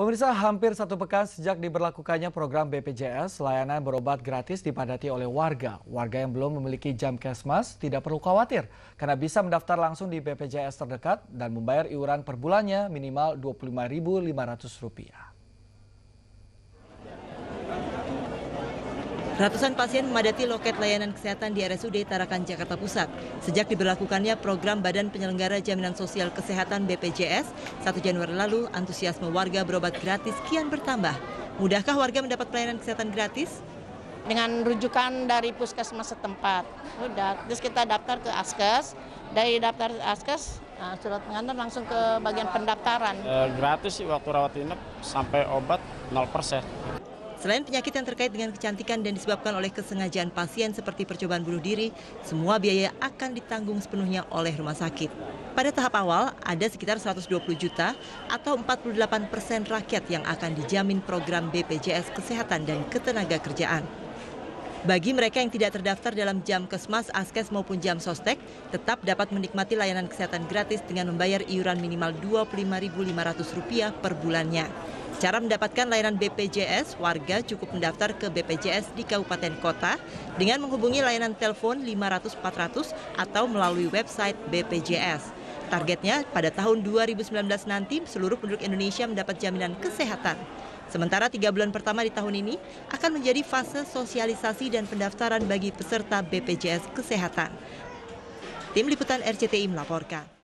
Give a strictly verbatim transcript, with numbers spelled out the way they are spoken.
Pemirsa, hampir satu pekan sejak diberlakukannya program B P J S, layanan berobat gratis dipadati oleh warga. Warga yang belum memiliki jam kesmas tidak perlu khawatir, karena bisa mendaftar langsung di B P J S terdekat dan membayar iuran per bulannya minimal dua puluh lima ribu lima ratus rupiah. Ratusan pasien memadati loket layanan kesehatan di R S U D Tarakan Jakarta Pusat. Sejak diberlakukannya program Badan Penyelenggara Jaminan Sosial Kesehatan B P J S, satu Januari lalu antusiasme warga berobat gratis kian bertambah. Mudahkah warga mendapat pelayanan kesehatan gratis? Dengan rujukan dari puskesmas setempat. Udah, terus kita daftar ke Askes. Dari daftar Askes, nah, surat pengantar langsung ke bagian pendaftaran. E, gratis waktu rawat inap sampai obat nol persen. Selain penyakit yang terkait dengan kecantikan dan disebabkan oleh kesengajaan pasien seperti percobaan bunuh diri, semua biaya akan ditanggung sepenuhnya oleh rumah sakit. Pada tahap awal, ada sekitar seratus dua puluh juta atau empat puluh delapan persen rakyat yang akan dijamin program B P J S Kesehatan dan Ketenagakerjaan. Bagi mereka yang tidak terdaftar dalam jam kesmas, Askes maupun jam sostek, tetap dapat menikmati layanan kesehatan gratis dengan membayar iuran minimal dua puluh lima ribu lima ratus rupiah per bulannya. Cara mendapatkan layanan B P J S, warga cukup mendaftar ke B P J S di kabupaten kota dengan menghubungi layanan telepon lima ratus empat ratus atau melalui website B P J S. Targetnya pada tahun dua ribu sembilan belas nanti seluruh penduduk Indonesia mendapat jaminan kesehatan. Sementara tiga bulan pertama di tahun ini akan menjadi fase sosialisasi dan pendaftaran bagi peserta B P J S Kesehatan. Tim Liputan R C T I melaporkan.